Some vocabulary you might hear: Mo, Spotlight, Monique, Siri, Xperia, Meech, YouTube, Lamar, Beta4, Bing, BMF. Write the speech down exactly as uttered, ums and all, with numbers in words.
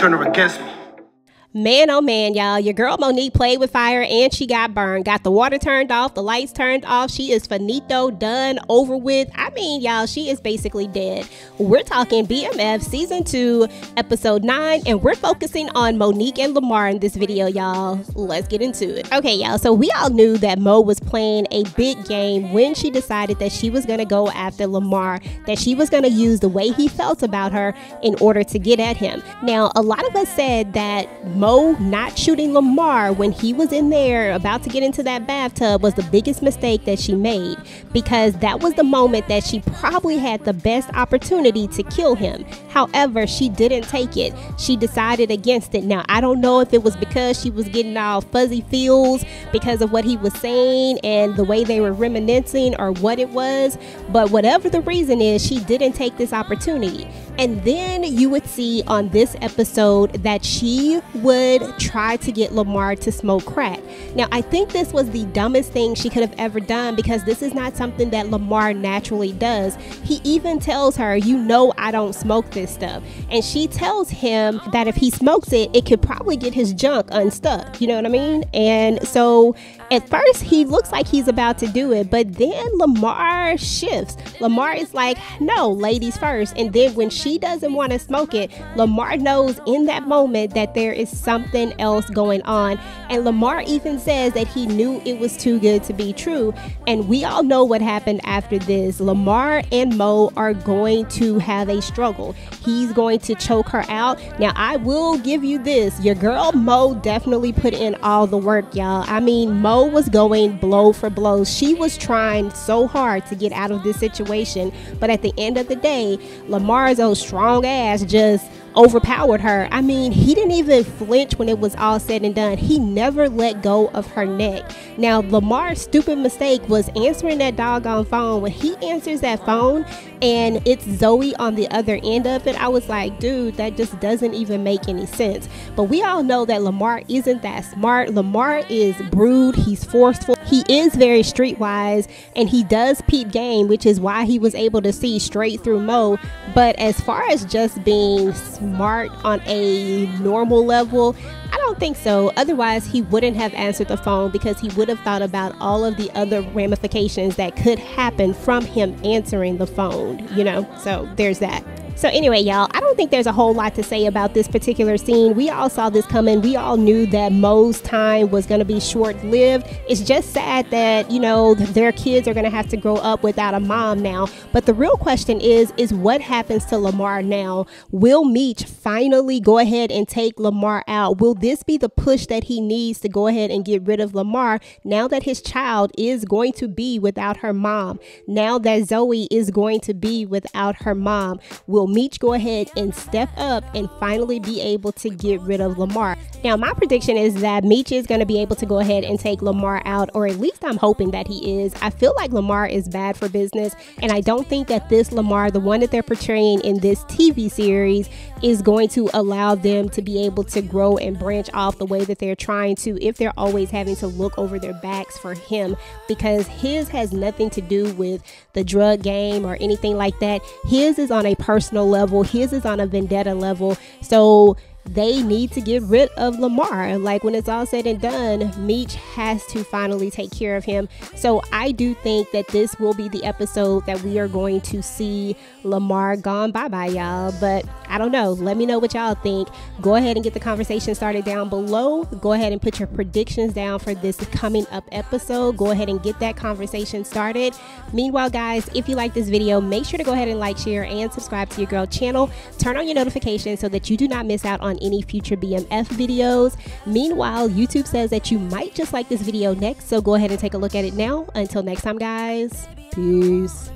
turn her against me. Man, oh man, y'all. Your girl Monique played with fire and she got burned. Got the water turned off, the lights turned off. She is finito, done, over with. I mean, y'all, she is basically dead. We're talking B M F season two, episode nine, and we're focusing on Monique and Lamar in this video, y'all. Let's get into it. Okay, y'all, so we all knew that Mo was playing a big game when she decided that she was going to go after Lamar, that she was going to use the way he felt about her in order to get at him. Now, a lot of us said that Mo not shooting Lamar when he was in there about to get into that bathtub was the biggest mistake that she made, because that was the moment that she probably had the best opportunity to kill him. However, she didn't take it. She decided against it. Now, I don't know if it was because she was getting all fuzzy feels because of what he was saying and the way they were reminiscing or what it was, but whatever the reason is, she didn't take this opportunity. And then you would see on this episode that she would would try to get Lamar to smoke crack. Now, I think this was the dumbest thing she could have ever done, because this is not something that Lamar naturally does. He even tells her, you know, I don't smoke this stuff. And she tells him that if he smokes it, it could probably get his junk unstuck. You know what I mean? And so at first he looks like he's about to do it, but then Lamar shifts. Lamar is like, no, ladies first. And then when she doesn't want to smoke it, Lamar knows in that moment that there is something else going on. And Lamar even says that he knew it was too good to be true. And we all know what happened after this. Lamar and Mo are going to have a struggle. He's going to choke her out. Now, I will give you this, your girl Mo definitely put in all the work, y'all. I mean, Mo was going blow for blow. She was trying so hard to get out of this situation, but at the end of the day, Lamar's old strong ass just overpowered her. I mean, he didn't even flinch when it was all said and done. He never let go of her neck. Now, Lamar's stupid mistake was answering that doggone phone. When he answers that phone and it's Zoe on the other end of it, I was like, dude, that just doesn't even make any sense. But we all know that Lamar isn't that smart. Lamar is rude. He's forceful. He is very streetwise, and he does peep game, which is why he was able to see straight through Mo. But as far as just being smart on a normal level, I don't think so. Otherwise, he wouldn't have answered the phone, because he would have thought about all of the other ramifications that could happen from him answering the phone, you know? So there's that. So anyway, y'all, I don't think there's a whole lot to say about this particular scene. We all saw this coming. We all knew that Mo's time was going to be short-lived. It's just sad that, you know, their kids are going to have to grow up without a mom now. But the real question is, is what happens to Lamar now? Will Meech finally go ahead and take Lamar out? Will this be the push that he needs to go ahead and get rid of Lamar, now that his child is going to be without her mom? Now that Zoe is going to be without her mom, will Will Meech go ahead and step up and finally be able to get rid of Lamar? Now, my prediction is that Meech is going to be able to go ahead and take Lamar out, or at least I'm hoping that he is. I feel like Lamar is bad for business, and I don't think that this Lamar, the one that they're portraying in this T V series, is going to allow them to be able to grow and branch off the way that they're trying to, if they're always having to look over their backs for him, because his has nothing to do with the drug game or anything like that. His is on a personal level. His is on a vendetta level. So they need to get rid of Lamar. Like, when it's all said and done, Meech has to finally take care of him. So I do think that this will be the episode that we are going to see Lamar gone bye-bye, y'all. But I don't know. Let me know what y'all think. Go ahead and get the conversation started down below. Go ahead and put your predictions down for this coming up episode. Go ahead and get that conversation started. Meanwhile, guys, if you like this video, make sure to go ahead and like, share, and subscribe to your girl channel. Turn on your notifications so that you do not miss out on on any future B M F videos. Meanwhile, YouTube says that you might just like this video next, so go ahead and take a look at it now. Until next time, guys, peace.